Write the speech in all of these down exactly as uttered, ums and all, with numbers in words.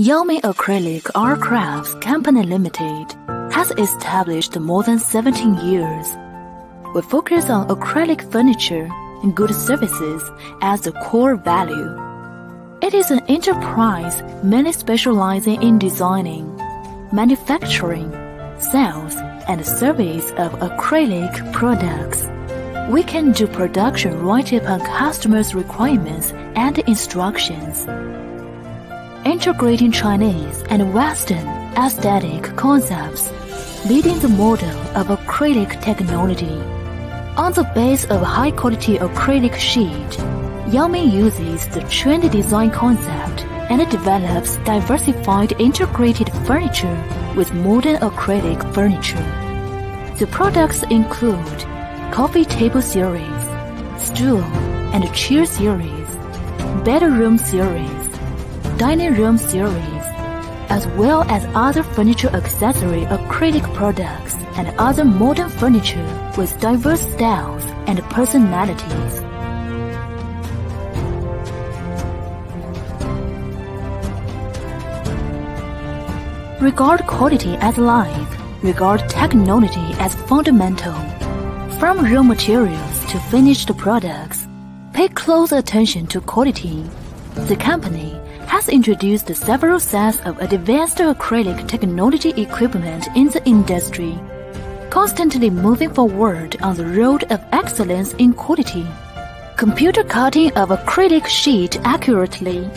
Yaoming Acrylic Aircrafts Company Limited has established more than seventeen years. We focus on acrylic furniture and good services as the core value. It is an enterprise mainly specializing in designing, manufacturing, sales, and service of acrylic products. We can do production right upon customers' requirements and instructions. Integrating Chinese and Western aesthetic concepts, leading the model of acrylic technology. On the base of high-quality acrylic sheet, Yaoming uses the trendy design concept and develops diversified integrated furniture with modern acrylic furniture. The products include coffee table series, stool and chair series, bedroom series, dining room series, as well as other furniture accessory acrylic products and other modern furniture with diverse styles and personalities. Regard quality as life, regard technology as fundamental. From raw materials to finished products, pay close attention to quality. The company has introduced several sets of advanced acrylic technology equipment in the industry, constantly moving forward on the road of excellence in quality. Computer cutting of acrylic sheet accurately,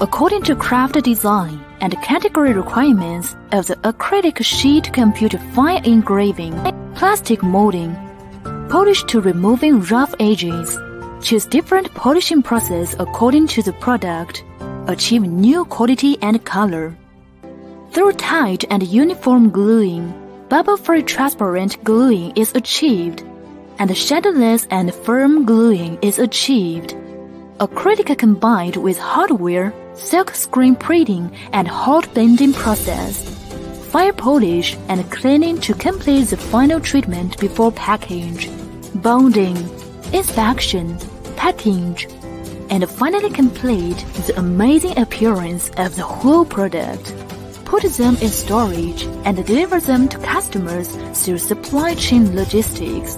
according to craft design and category requirements of the acrylic sheet, computer fine engraving, plastic molding, polish to removing rough edges. Choose different polishing process according to the product. Achieve new quality and color. Through tight and uniform gluing, bubble-free transparent gluing is achieved, and shadowless and firm gluing is achieved. Acrylic combined with hardware, silk screen printing, and hot bending process. Fire polish and cleaning to complete the final treatment before package, bonding, inspection, package, and finally complete the amazing appearance of the whole product. Put them in storage and deliver them to customers through supply chain logistics.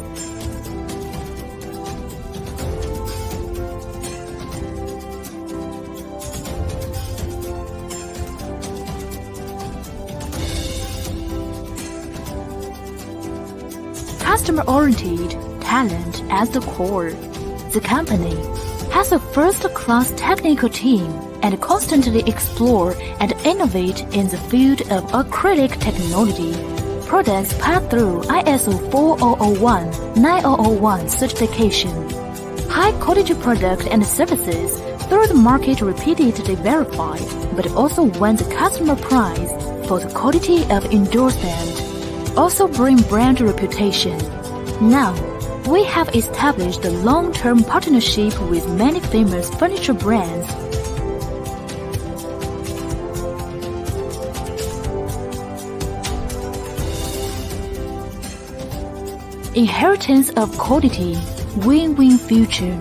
Customer-oriented talent as the core. The company has a first-class technical team and constantly explore and innovate in the field of acrylic technology. Products pass through I S O four thousand one nine thousand one certification. High-quality product and services through the market repeatedly verified, but also won the customer prize for the quality of endorsement. Also bring brand reputation. Now, we have established a long-term partnership with many famous furniture brands. Inheritance of quality, win-win future.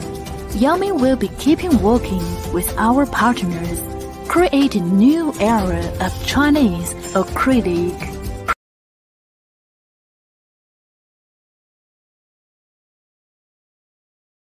Yaoming will be keeping working with our partners, create a new era of Chinese acrylic.